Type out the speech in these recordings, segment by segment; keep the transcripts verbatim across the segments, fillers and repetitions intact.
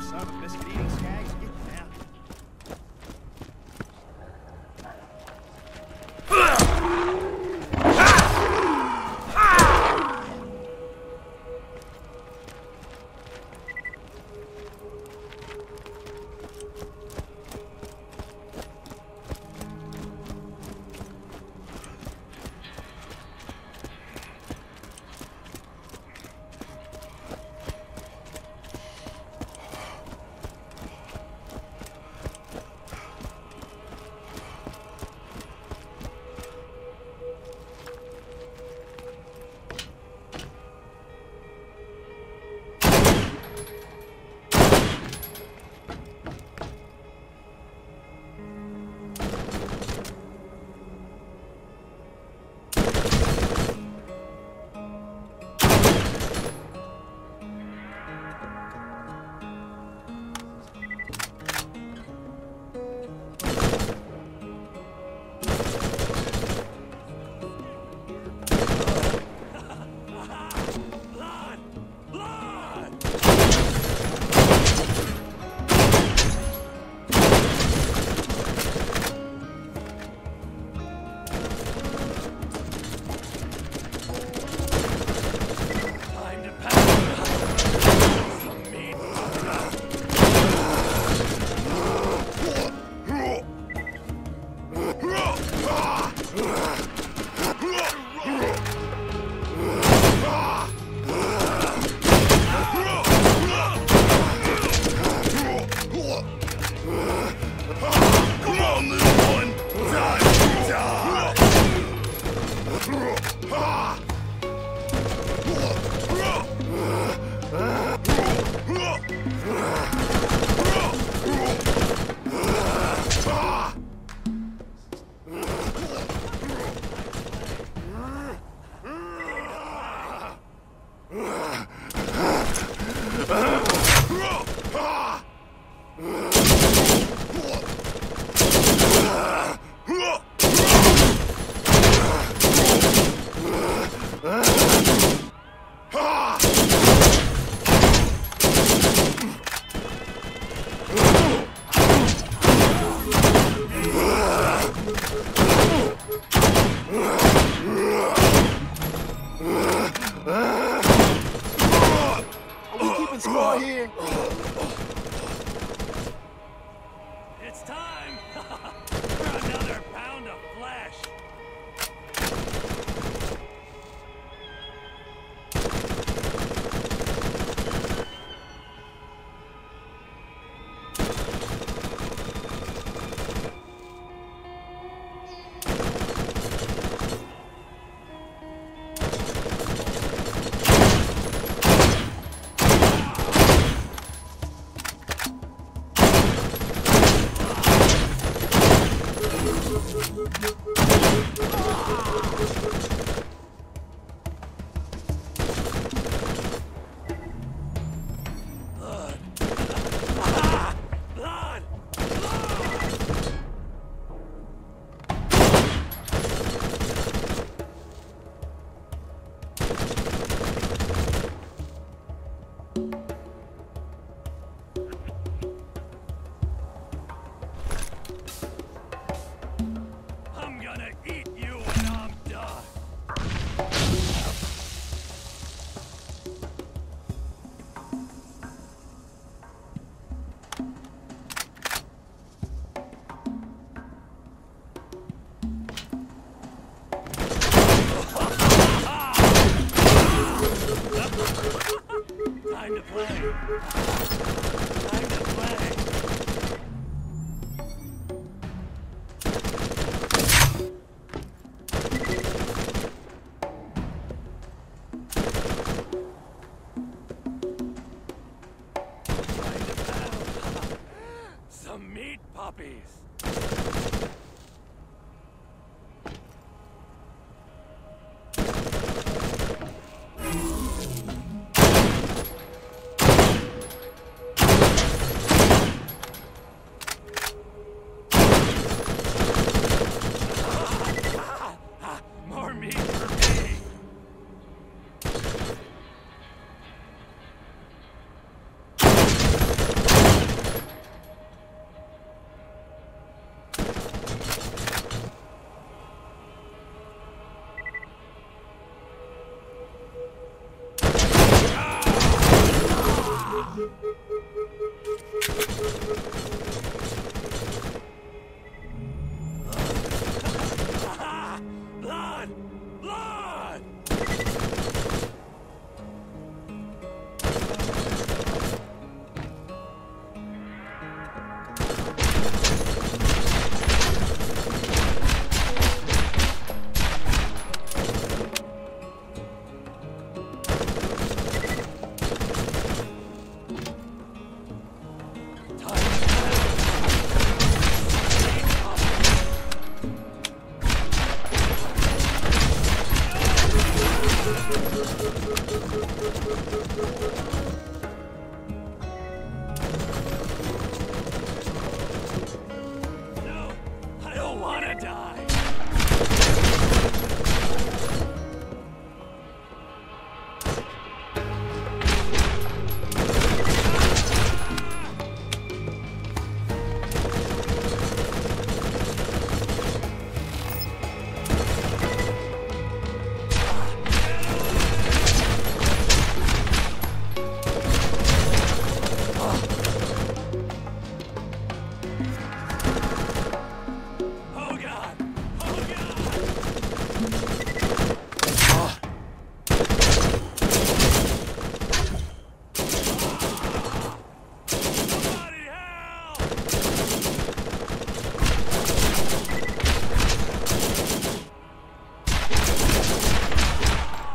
You son of a biscuit-eating skags, get down.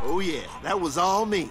Oh yeah, that was all me.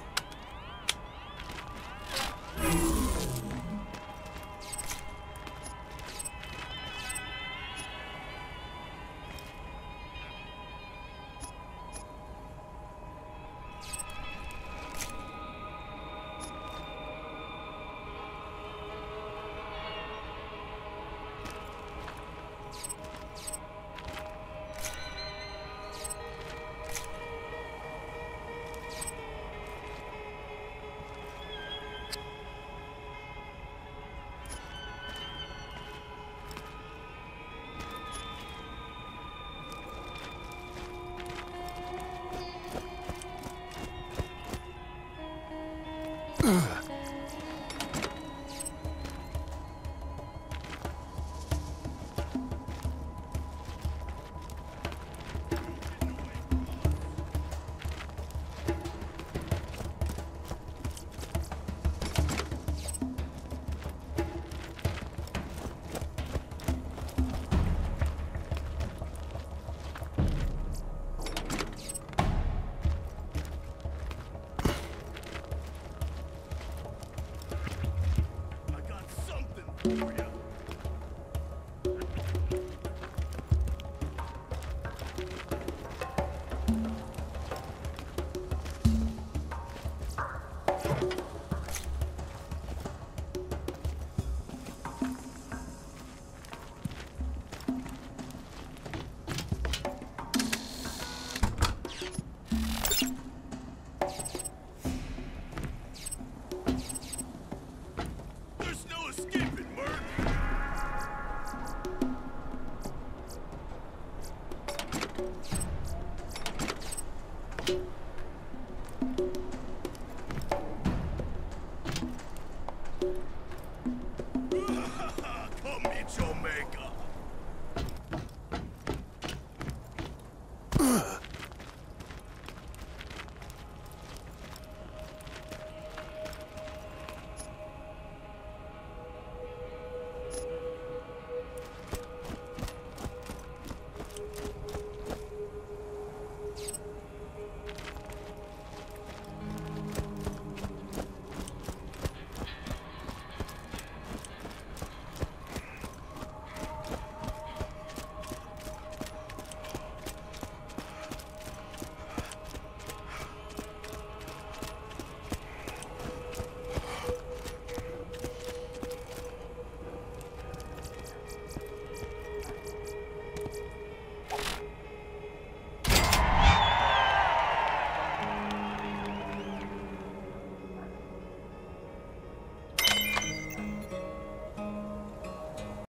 Ugh.